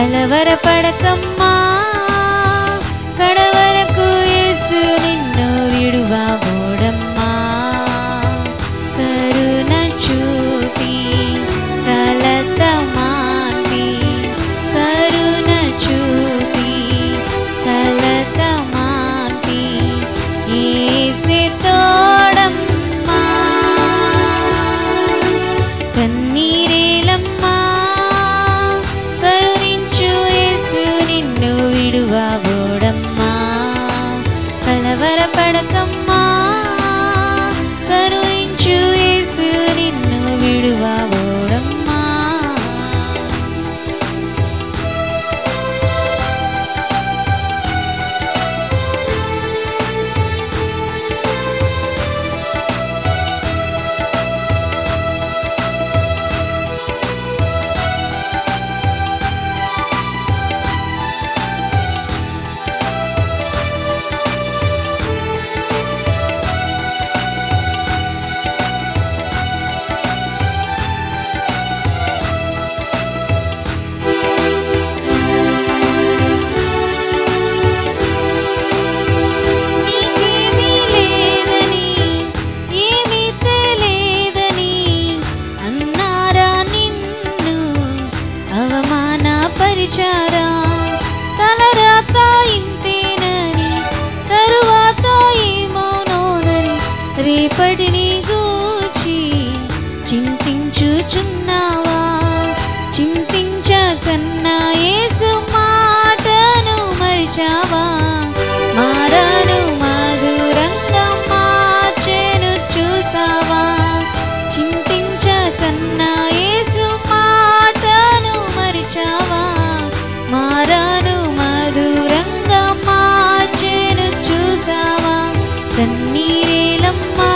కలవర పడకమ్మా కడవరకు యేసు నిన్ను విడువబోడమ్మా కరుణ చూపి తలతమాని కరుణ చూపి తలతమాని యేసు తోడమ్మా కన్నీరేలమ్మా కరుణించు యేసు నిన్ను విడువబోడమ్మా కలవరపడకమ్మా కరుణించు యేసు నిన్ను విడువబోడమ్మా పరిచారా తలరాత ఇంతేనని తరువాత ఏమోనోనని రేపటిని గూచి చింతించుచున్నావా చింతించకన్నా యేసు మాటను మరిచావా మారాను మధురంగా మార్చెను చూసావా చింతించకన్నా యేసు మాటను మరిచావా మారాను మధురంగా మార్చెను చూసావా కన్నీరేలమ్మా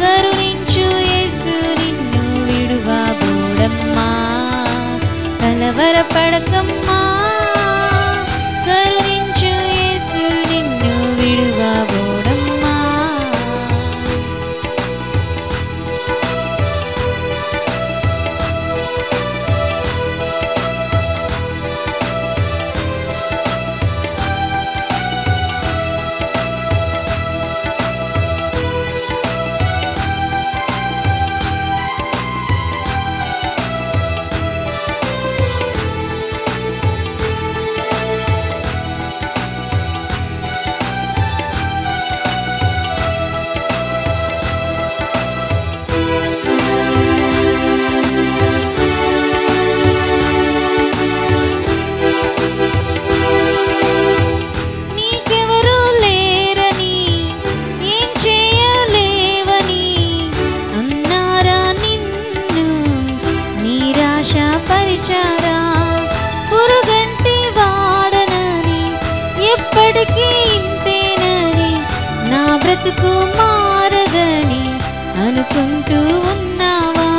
కరుణించు యేసు నిన్ను విడువబోడమ్మా కలవరపడకమ్మా కరుణించు యేసు నిన్ను విడువబోడమ్మా పరిచారా పురుగంటి వాడనని ఎప్పటికీ ఇంతేనని నా బ్రతుకు మారదని అనుకుంటూ ఉన్నావా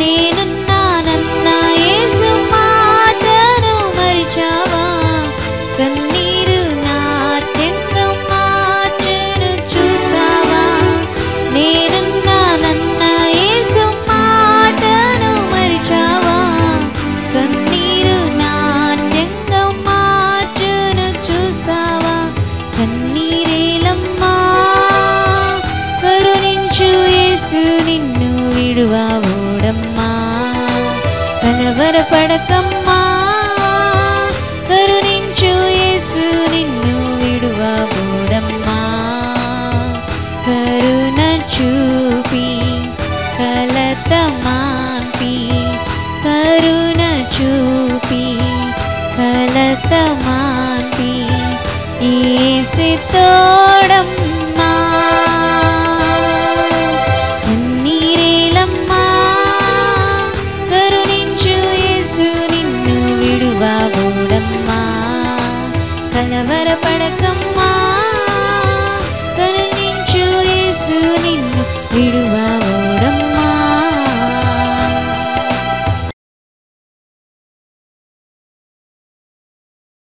నేనున్నానన్న యేసు మాటను మరిచావా కన్నీరు నా త్యంగం మార్చెను చూసావా నేనున్నానన్న యేసు మాటను మరిచావా నిన్ను విడువబోడమ్మా కలవరపడకమ్మా.